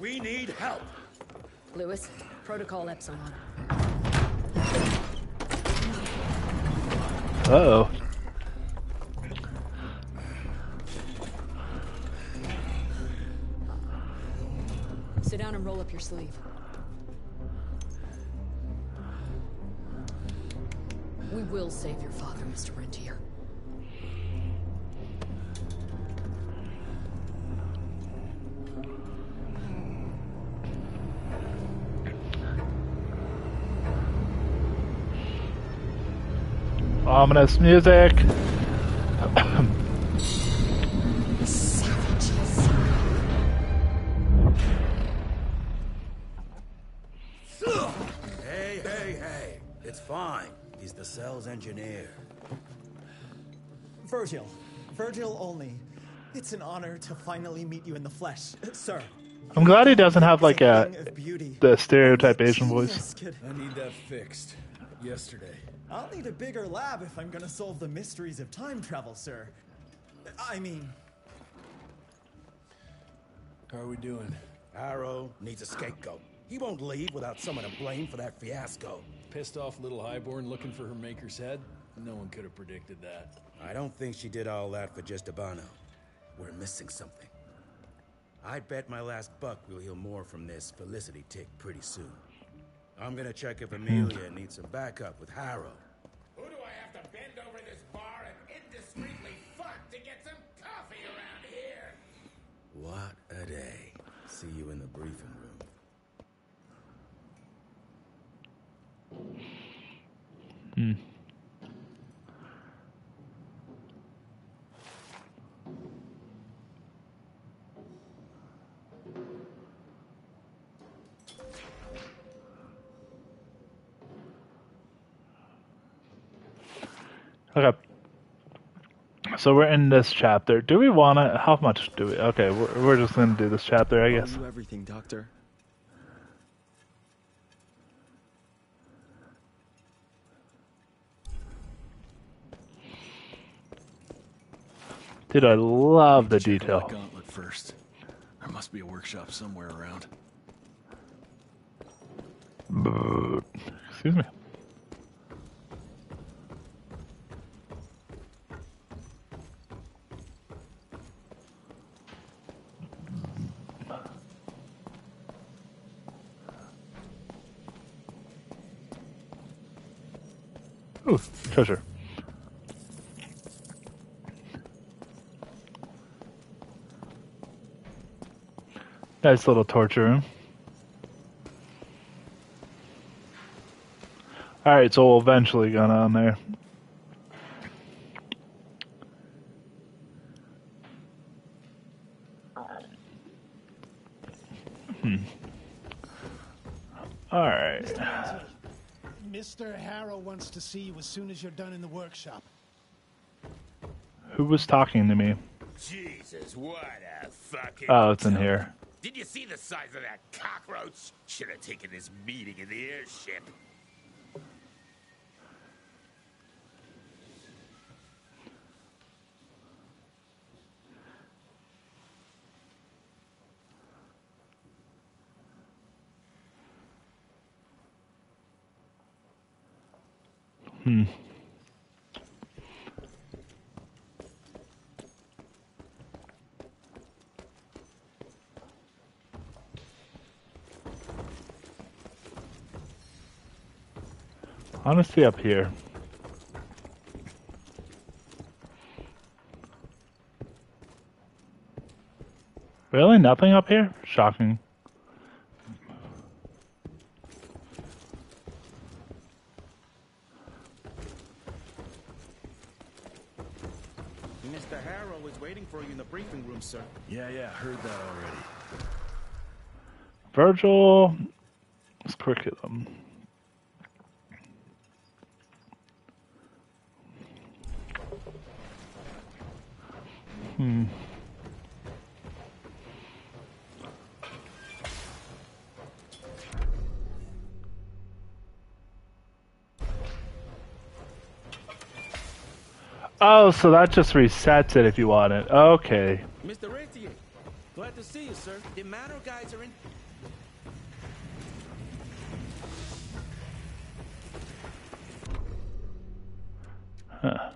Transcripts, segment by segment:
We need help. Lewis, protocol Epsilon. Uh-oh. Sit down and roll up your sleeve. We will save your father, Mr. Rentier. Ominous music. Savages. Hey, hey, hey. It's fine. He's the cell's engineer. Virgil. Virgil only. It's an honor to finally meet you in the flesh, sir. I'm glad he doesn't have like the stereotype Asian voice. I need that fixed. Yesterday. I'll need a bigger lab if I'm gonna solve the mysteries of time travel, sir. I mean... How are we doing? Arrow needs a scapegoat. He won't leave without someone to blame for that fiasco. Pissed off little highborn looking for her maker's head? No one could have predicted that. I don't think she did all that for just Abano. We're missing something. I bet my last buck we'll hear more from this Felicity tick pretty soon. I'm gonna check if Amelia needs some backup with Harrow. Who do I have to bend over this bar and indiscreetly fuck to get some coffee around here? What a day. See you in the briefing room. Okay, so we're in this chapter. Do we want to? How much do we? Okay, we're just going to do this chapter, I guess. Everything, Doctor. Dude, I love the detail. Gauntlet first. There must be a workshop somewhere around. Excuse me. Ooh, treasure. Nice little torture room. Alright, so we'll eventually go down there. Alright. Mr. Harrow wants to see you as soon as you're done in the workshop. Who was talking to me? Jesus, what a fucking... Oh, it's in here. Did you see the size of that cockroach? Should have taken this meeting in the airship. Honestly, up here. Really? Nothing up here? Shocking. Mr. Harrow is waiting for you in the briefing room, sir. Yeah, heard that already. Virgil's curriculum. Oh, so that just resets it if you want it. Okay. Mr. Rentier, glad to to see you, sir. The Manor guys are in... Huh.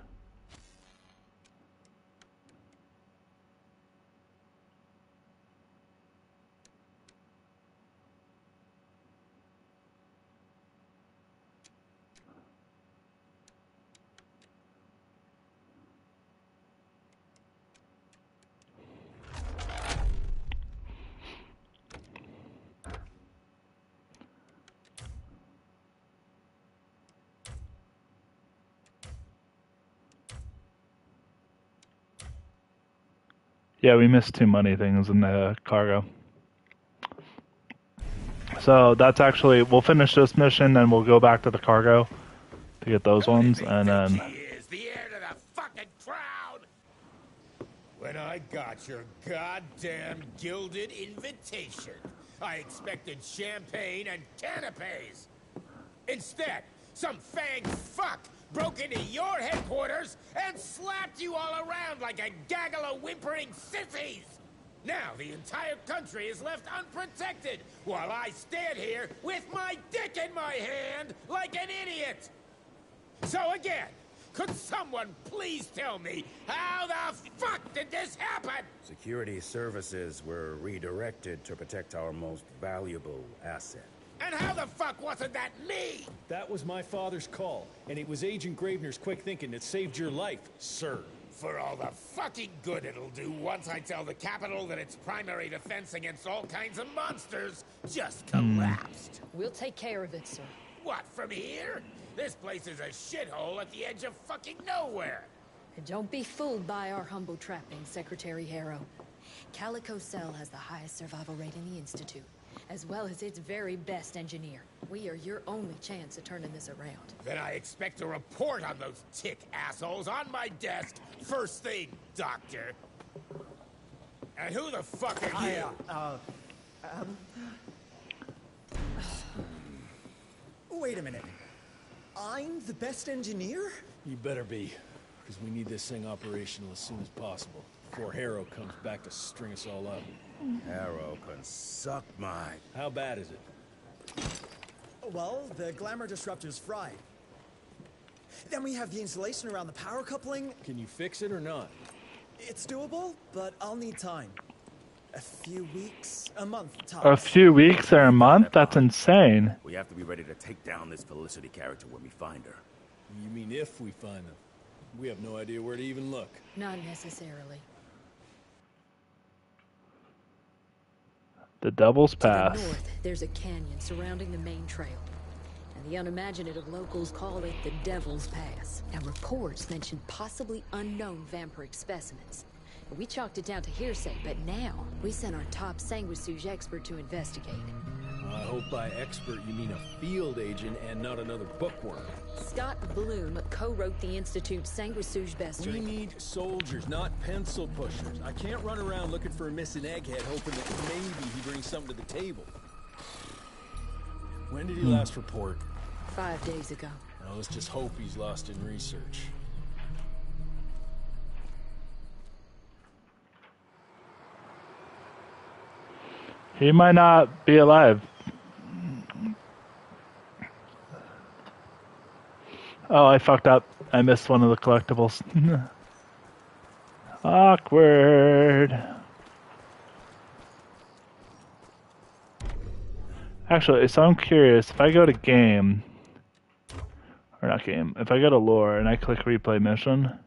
Yeah, we missed too many things in the cargo. So that's actually, we'll finish this mission and we'll go back to the cargo to get those ones, and then he is the heir to the fucking crown. When I got your goddamn gilded invitation, I expected champagne and canapes. Instead, some fang fuck broke into your headquarters and slapped you all around like a gaggle of whimpering sissies! Now the entire country is left unprotected, while I stand here with my dick in my hand like an idiot! So again, could someone please tell me, how the fuck did this happen? Security services were redirected to protect our most valuable asset. And how the fuck wasn't that me? That was my father's call, and it was Agent Gravener's quick thinking that saved your life, sir. For all the fucking good it'll do once I tell the Capitol that its primary defense against all kinds of monsters just collapsed. We'll take care of it, sir. What, from here? This place is a shithole at the edge of fucking nowhere. And don't be fooled by our humble trappings, Secretary Harrow. Calico Cell has the highest survival rate in the Institute, as well as its very best engineer. We are your only chance of turning this around. Then I expect a report on those tick assholes on my desk. First thing, Doctor. And who the fuck are you? Wait a minute. I'm the best engineer? You better be, because we need this thing operational as soon as possible, before Harrow comes back to string us all up. Arrow can suck mine. How bad is it? Well, the glamour disruptor's fried. Then we have the insulation around the power coupling. Can you fix it or not? It's doable, but I'll need time. A few weeks, a month tops. A few weeks or a month? That's insane. We have to be ready to take down this Felicity character when we find her. You mean if we find them? We have no idea where to even look. Not necessarily. The Devil's Pass. To the north, there's a canyon surrounding the main trail, and the unimaginative locals call it the Devil's Pass. Now, reports mentioned possibly unknown vampiric specimens. We chalked it down to hearsay, but now we sent our top sanguisuge expert to investigate. I hope by expert you mean a field agent and not another bookworm. Scott Bloom co-wrote the Institute's sanguisuge bestiary. We need soldiers, not pencil pushers. I can't run around looking for a missing egghead hoping that maybe he brings something to the table. When did he last report? 5 days ago. Now let's just hope he's lost in research. He might not be alive. Oh, I fucked up. I missed one of the collectibles. Awkward. Actually, so I'm curious, if I go to game, or not game, if I go to lore and I click replay mission,